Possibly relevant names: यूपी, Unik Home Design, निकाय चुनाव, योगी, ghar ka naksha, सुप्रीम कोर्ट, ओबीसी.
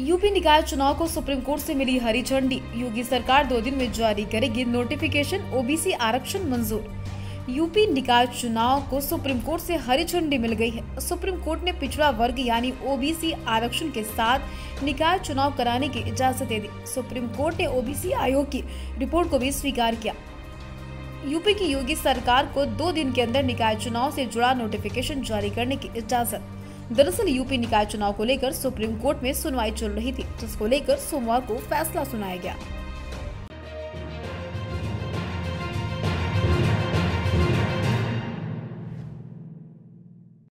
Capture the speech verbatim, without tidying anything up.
यूपी निकाय चुनाव को सुप्रीम कोर्ट से मिली हरी झंडी, योगी सरकार दो दिन में जारी करेगी नोटिफिकेशन, ओबीसी आरक्षण मंजूर। यूपी निकाय चुनाव को सुप्रीम कोर्ट से हरी झंडी मिल गई है। सुप्रीम कोर्ट ने पिछड़ा वर्ग यानी ओबीसी आरक्षण के साथ निकाय चुनाव कराने की इजाजत दे दी। सुप्रीम कोर्ट ने ओबीसी आयोग की रिपोर्ट को भी स्वीकार किया। यूपी की योगी सरकार को दो दिन के अंदर निकाय चुनाव से जुड़ा नोटिफिकेशन जारी करने की इजाजत। दरअसल यूपी निकाय चुनाव को लेकर सुप्रीम कोर्ट में सुनवाई चल रही थी, जिसको लेकर सोमवार को फैसला सुनाया गया।